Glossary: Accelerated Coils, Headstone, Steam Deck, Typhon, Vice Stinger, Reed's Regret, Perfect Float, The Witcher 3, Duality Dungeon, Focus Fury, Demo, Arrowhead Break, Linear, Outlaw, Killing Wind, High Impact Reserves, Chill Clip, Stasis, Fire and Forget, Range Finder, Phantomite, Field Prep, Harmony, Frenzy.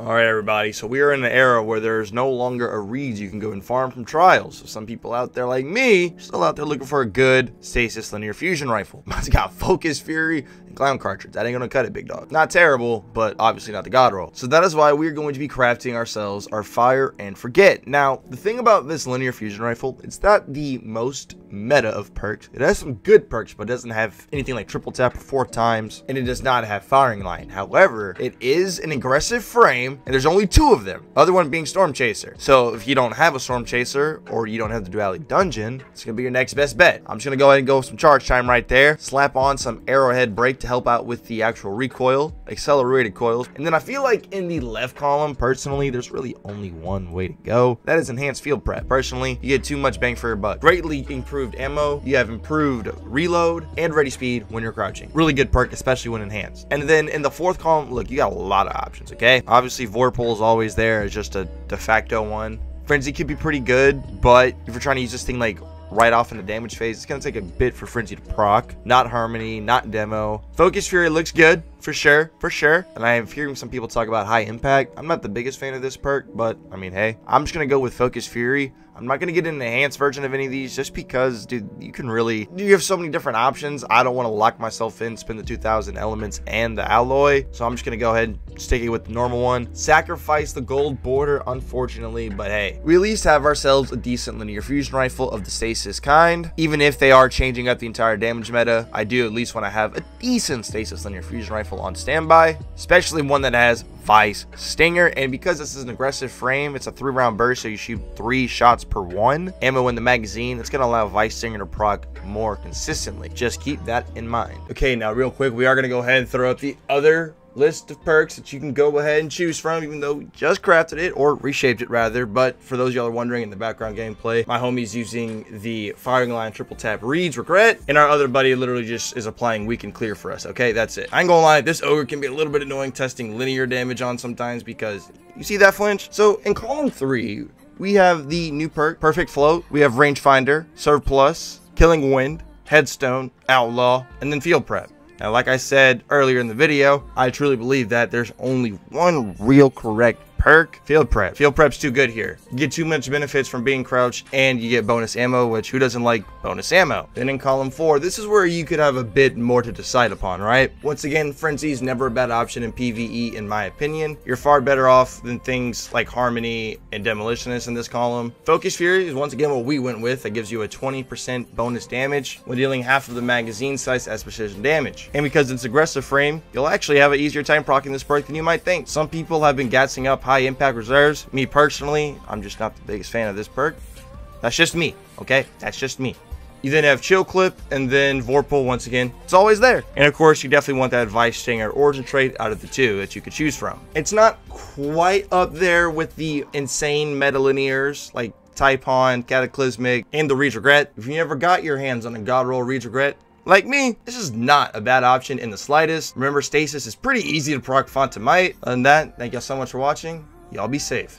Alright everybody, so we are in an era where there is no longer a Reed's you can go and farm from trials. So some people out there like me, still out there looking for a good stasis linear fusion rifle. It's got Focus Fury and Clown Cartridge. That ain't gonna cut it, big dog. Not terrible, but obviously not the God Roll. So that is why we're going to be crafting ourselves our Fire and Forget. Now, the thing about this linear fusion rifle, it's not the most meta of perks. It has some good perks, but it doesn't have anything like triple tap or 4 times, and it does not have firing line. However, it is an aggressive frame, and there's only 2 of them, other one being Storm Chaser. So if you don't have a Storm Chaser or you don't have the Duality Dungeon, it's gonna be your next best bet. I'm just gonna go ahead and go with some Charge Time right there, slap on some Arrowhead Break to help out with the actual recoil, Accelerated Coils, and then I feel like in the left column, personally, there's really only one way to go. That is Enhanced Field Prep. Personally, you get too much bang for your buck. Greatly improved ammo, you have improved reload, and ready speed when you're crouching. Really good perk, especially when enhanced. And then in the 4th column, look, you got a lot of options, okay? Obviously, Vorpal is always there. It's just a de facto one. Frenzy could be pretty good, but if you're trying to use this thing like right off in the damage phase, it's gonna take a bit for Frenzy to proc. Not Harmony, not Demo. Focus Fury looks good for sure, for sure. And I am hearing some people talk about High Impact. I'm not the biggest fan of this perk, but I mean, hey, I'm just gonna go with Focus Fury. I'm not gonna get an enhanced version of any of these just because, dude, you have so many different options. I don't want to lock myself in, spend the 2000 elements and the alloy, so I'm just gonna go ahead and stick it with the normal one. Sacrifice the gold border, unfortunately, but hey, we at least have ourselves a decent linear fusion rifle of the stasis kind. Even if they are changing up the entire damage meta, I do at least want to have a decent stasis linear fusion rifle on standby, especially one that has Vice Stinger. And because this is an aggressive frame, it's a 3-round burst, so you shoot 3 shots per 1 ammo in the magazine. It's gonna allow Vice Stinger to proc more consistently. Just keep that in mind. Okay, now real quick, we are gonna go ahead and throw up the other list of perks that you can go ahead and choose from, even though we just crafted it, or reshaped it rather. But for those y'all are wondering, in the background gameplay, my homie's using the firing line triple tap Reed's Regret, and our other buddy literally just is applying Weak and Clear for us. Okay, that's it. I ain't gonna lie, this ogre can be a little bit annoying testing linear damage on sometimes, because you see that flinch. So in column 3, we have the new perk Perfect Float, we have Range Finder, Serve Plus, Killing Wind, Headstone, Outlaw, and then Field Prep. Now, like I said earlier in the video, I truly believe that there's only one real correct perk, Field Prep. Field Prep's too good here. You get too much benefits from being crouched, and you get bonus ammo, which who doesn't like bonus ammo? Then in column 4, this is where you could have a bit more to decide upon, right? Once again, Frenzy's never a bad option in PvE, in my opinion. You're far better off than things like Harmony and Demolitionist in this column. Focus Fury is once again what we went with. That gives you a 20% bonus damage when dealing half of the magazine size as precision damage. And because it's aggressive frame, you'll actually have an easier time proccing this perk than you might think. Some people have been gassing up High Impact Reserves. Me personally, I'm just not the biggest fan of this perk. That's just me, okay? That's just me. You then have Chill Clip, and then Vorpal once again. It's always there. And of course, you definitely want that Vice Stinger origin trait out of the 2 that you could choose from. It's not quite up there with the insane meta linears like Typhon, Cataclysmic, and the Reed's Regret. If you never got your hands on a God Roll Reed's Regret, like me, this is not a bad option in the slightest. Remember, stasis is pretty easy to proc Phantomite. Other than that, thank y'all so much for watching. Y'all be safe.